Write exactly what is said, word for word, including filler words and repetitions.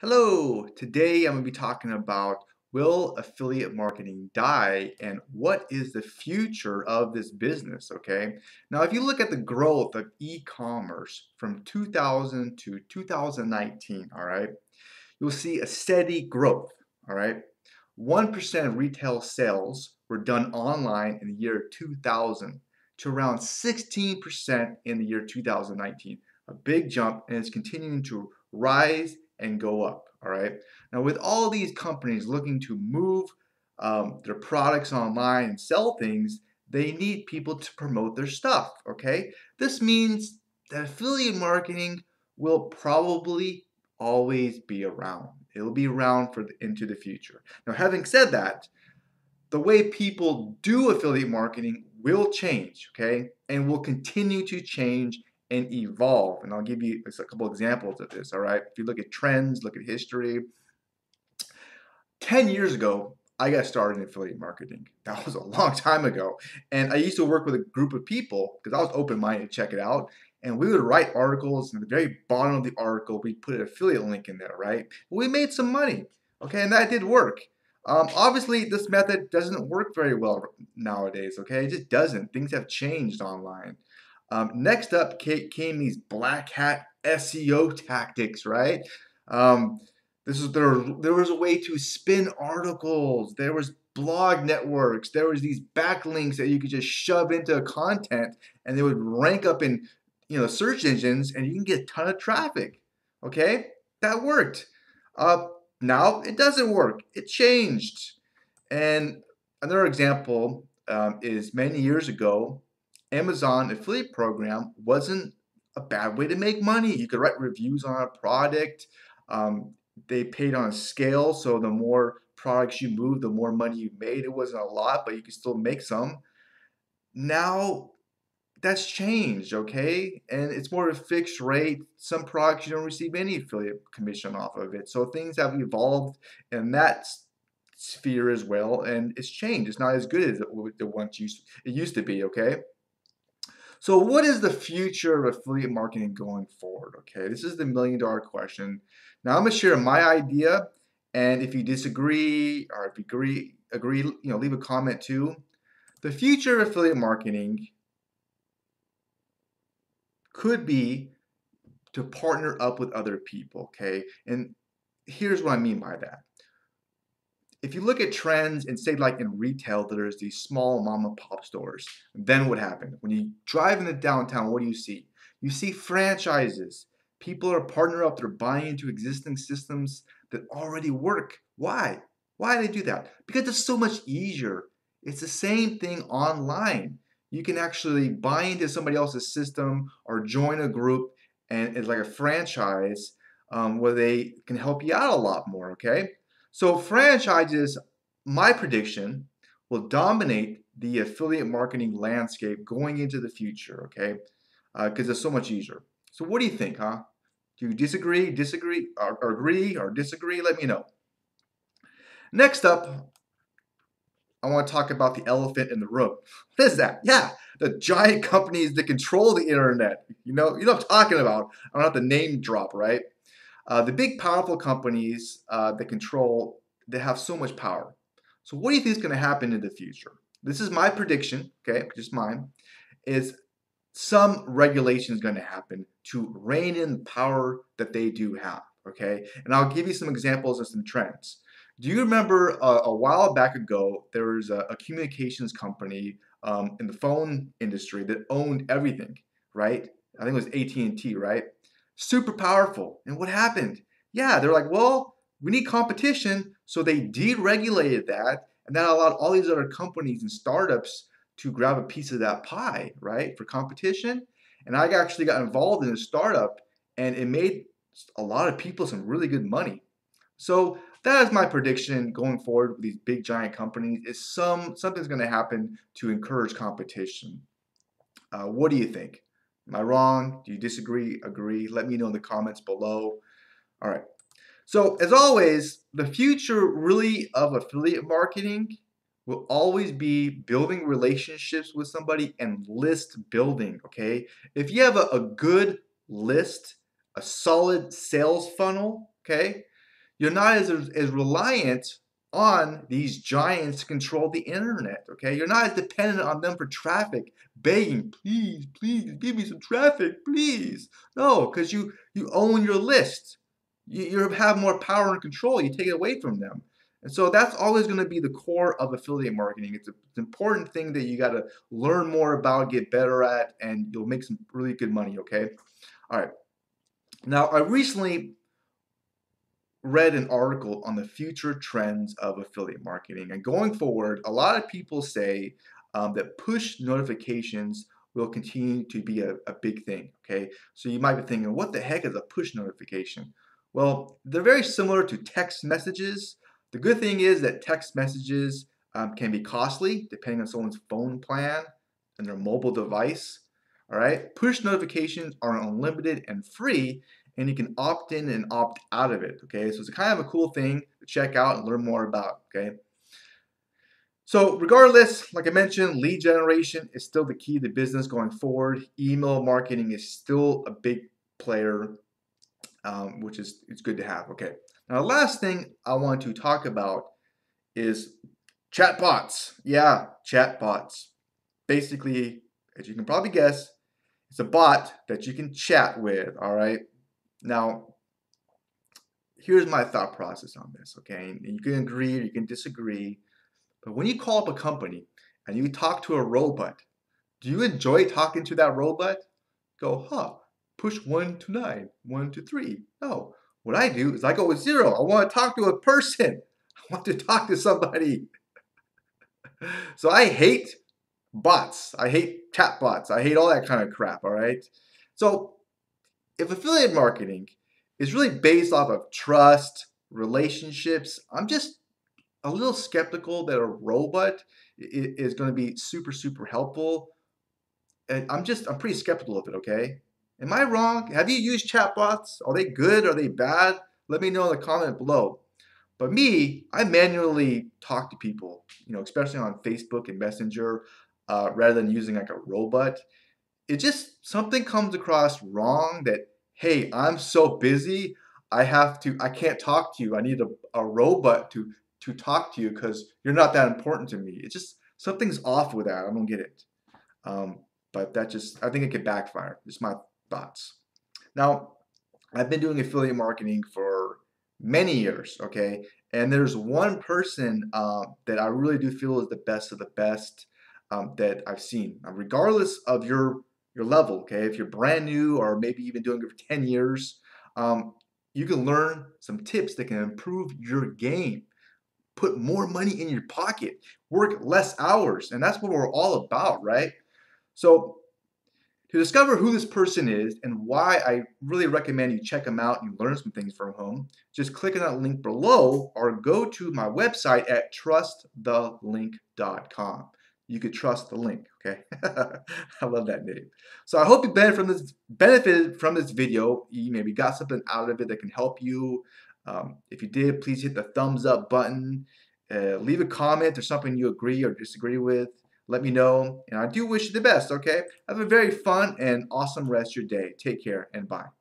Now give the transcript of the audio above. Hello, today I'm going to be talking about will affiliate marketing die and what is the future of this business, okay? Now if you look at the growth of e-commerce from two thousand to two thousand nineteen, all right, you'll see a steady growth, all right? one percent of retail sales were done online in the year two thousand to around sixteen percent in the year two thousand nineteen. A big jump, and it's continuing to rise and go up, all right? Now with all these companies looking to move um, their products online and sell things, they need people to promote their stuff, okay? This means that affiliate marketing will probably always be around. It'll be around for the, into the future. Now having said that, the way people do affiliate marketing will change, okay? And will continue to change and evolve, and I'll give you a couple examples of this, all right? If you look at trends, look at history, ten years ago, I got started in affiliate marketing. That was a long time ago, and I used to work with a group of people, because I was open-minded to check it out, and we would write articles, and at the very bottom of the article, we put an affiliate link in there, right? We made some money, okay, and that did work. Um, obviously, this method doesn't work very well nowadays, okay? It just doesn't. Things have changed online. Um, next up came these black hat S E O tactics, right? Um, this is there. There was a way to spin articles. There was blog networks. There was these backlinks that you could just shove into content, and they would rank up in you know search engines, and you can get a ton of traffic. Okay, that worked. Uh, now it doesn't work. It changed. And another example um, is many years ago. Amazon affiliate program wasn't a bad way to make money. You could write reviews on a product. Um, they paid on a scale, so the more products you moved, the more money you made. It wasn't a lot, but you could still make some. Now, that's changed, okay? And it's more of a fixed rate. Some products you don't receive any affiliate commission off of it. So things have evolved in that sphere as well, and it's changed. It's not as good as it once used it used to be, okay? So what is the future of affiliate marketing going forward? Okay, this is the million dollar question. Now I'm gonna share my idea, and if you disagree or if you agree, agree, you know, leave a comment too. The future of affiliate marketing could be to partner up with other people, okay? And here's what I mean by that. If you look at trends and say like in retail, there's these small mom and pop stores, then what happened? When you drive into downtown, what do you see? You see franchises. People are partnering up, they're buying into existing systems that already work. Why? Why do they do that? Because it's so much easier. It's the same thing online. You can actually buy into somebody else's system or join a group, and it's like a franchise um, where they can help you out a lot more, okay? So franchises, my prediction, will dominate the affiliate marketing landscape going into the future, okay? Because uh, it's so much easier. So what do you think, huh? Do you disagree, disagree, or, or agree, or disagree? Let me know. Next up, I want to talk about the elephant in the room. What is that? Yeah, the giant companies that control the internet. You know, you know what I'm talking about. I don't have to name drop, right? Uh, the big powerful companies uh, that control, they have so much power. So what do you think is going to happen in the future? This is my prediction, okay, just mine, is some regulation is going to happen to rein in the power that they do have, okay? And I'll give you some examples of some trends. Do you remember uh, a while back ago, there was a, a communications company um, in the phone industry that owned everything, right? I think it was A T and T, right? Super powerful. And what happened? Yeah, they're like, well, we need competition. So they deregulated that, and that allowed all these other companies and startups to grab a piece of that pie, right, for competition. And I actually got involved in a startup, and it made a lot of people some really good money. So that is my prediction going forward with these big giant companies, is some something's going to happen to encourage competition. Uh, what do you think? Am I wrong? Do you disagree? Agree? Let me know in the comments below. All right. So as always, the future really of affiliate marketing will always be building relationships with somebody and list building, okay? If you have a, a good list, a solid sales funnel, okay, you're not as, as reliant on these giants to control the internet, okay? You're not as dependent on them for traffic, begging, please, please, give me some traffic, please. No, because you, you own your list. You, you have more power and control. You take it away from them. And so that's always going to be the core of affiliate marketing. It's, a, it's an important thing that you got to learn more about, get better at, and you'll make some really good money, okay? All right. Now, I recently read an article on the future trends of affiliate marketing. And going forward, a lot of people say um, that push notifications will continue to be a, a big thing, okay? So you might be thinking, what the heck is a push notification? Well, they're very similar to text messages. The good thing is that text messages um, can be costly depending on someone's phone plan and their mobile device. All right, push notifications are unlimited and free, and you can opt in and opt out of it. Okay, so it's kind of a cool thing to check out and learn more about. Okay, so regardless, like I mentioned, lead generation is still the key to business going forward. Email marketing is still a big player, um, which is it's good to have. Okay. Now, the last thing I want to talk about is chatbots. Yeah, chatbots. Basically, as you can probably guess, it's a bot that you can chat with, all right? Now, here's my thought process on this, okay? And you can agree or you can disagree, but when you call up a company and you talk to a robot, do you enjoy talking to that robot? Go, huh, push one to nine, one to three, no. What I do is I go with zero. I want to talk to a person. I want to talk to somebody. So I hate bots. I hate chat bots. I hate all that kind of crap, all right? So if affiliate marketing is really based off of trust, relationships, I'm just a little skeptical that a robot is going to be super, super helpful. And I'm just, I'm pretty skeptical of it, okay? Am I wrong? Have you used chatbots? Are they good? Are they bad? Let me know in the comment below. But me, I manually talk to people, you know, especially on Facebook and Messenger, uh, rather than using like a robot. It just, something comes across wrong that, hey, I'm so busy, I have to, I can't talk to you. I need a, a robot to, to talk to you because you're not that important to me. It's just, something's off with that. I don't get it. Um, but that just, I think it could backfire. It's my thoughts. Now, I've been doing affiliate marketing for many years, okay? And there's one person uh, that I really do feel is the best of the best um, that I've seen, now, regardless of your your level, okay? If you're brand new or maybe you've been doing it for ten years, um, you can learn some tips that can improve your game. Put more money in your pocket. Work less hours. And that's what we're all about, right? So, to discover who this person is and why I really recommend you check them out and learn some things from home, just click on that link below or go to my website at trust the link dot com. You could trust the link, okay? I love that name. So I hope you benefited from this, benefited from this video. You maybe got something out of it that can help you. Um, if you did, please hit the thumbs up button. Uh, leave a comment or something you agree or disagree with. Let me know, and I do wish you the best, okay? Have a very fun and awesome rest of your day. Take care, and bye.